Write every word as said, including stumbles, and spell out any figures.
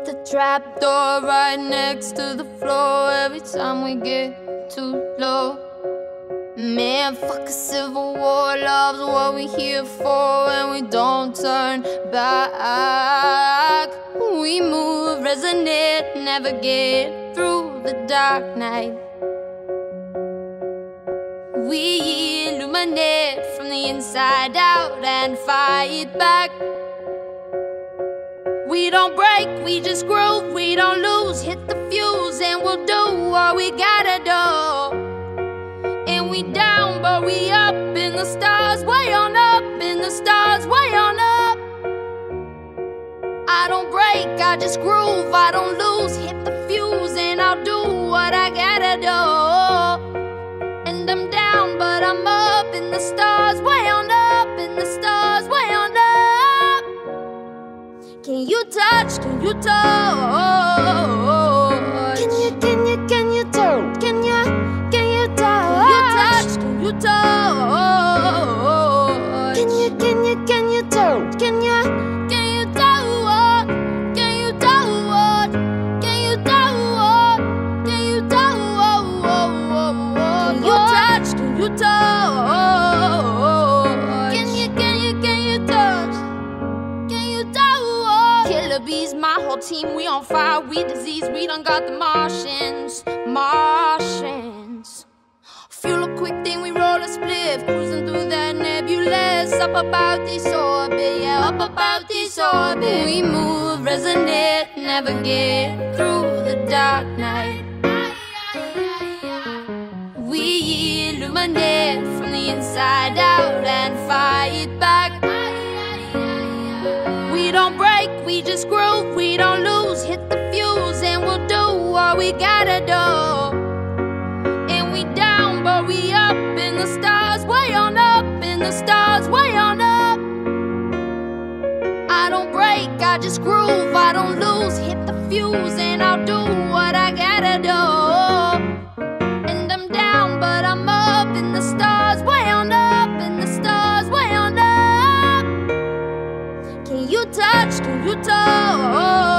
at the trapdoor right next to the floor. Every time we get too low, man, fuck a civil war. Love's what we here for, and we don't turn back. We move, resonate, navigate through the dark night. We illuminate from the inside out and fight back. We don't break, we just groove, we don't lose. Hit the fuse and we'll do what we gotta do. And we down, but we up in the stars, way on up in the stars, way on up. I don't break, I just groove, I don't lose. Hit the fuse and I'll do what I gotta do. And I'm down, but I'm up in the stars, way on up in the stars, way on up. Can you touch? Can you touch? Can you, can you, can you touch? Can you, can you touch? Can you touch? Can you touch? Can you, can you, can you touch? Can you, can you touch? Can you touch? Can you touch? Can you touch? Can you touch? Can you touch? Can you, can you, can you touch? Can you touch? Killer bees, my whole team, we on fire, we disease, we done got the Martians, Martians. Fuel up quick, then we roll a spliff, cruising through that nebulous, up about this orbit, yeah, up about this orbit. We move, resonate, navigate through the dark night. We illuminate from the inside out and fight back. We don't break, we just groove, we don't lose. Hit the fuse and we'll do what we gotta do. And we down, but we up in the stars, way on up in the stars, way on up. I don't break, I just groove, I don't lose. Hit the fuse and I'll do what I gotta do. And I'm down, but I'm up in the stars, way on up in the stars, way on up. Can you touch? Can you touch?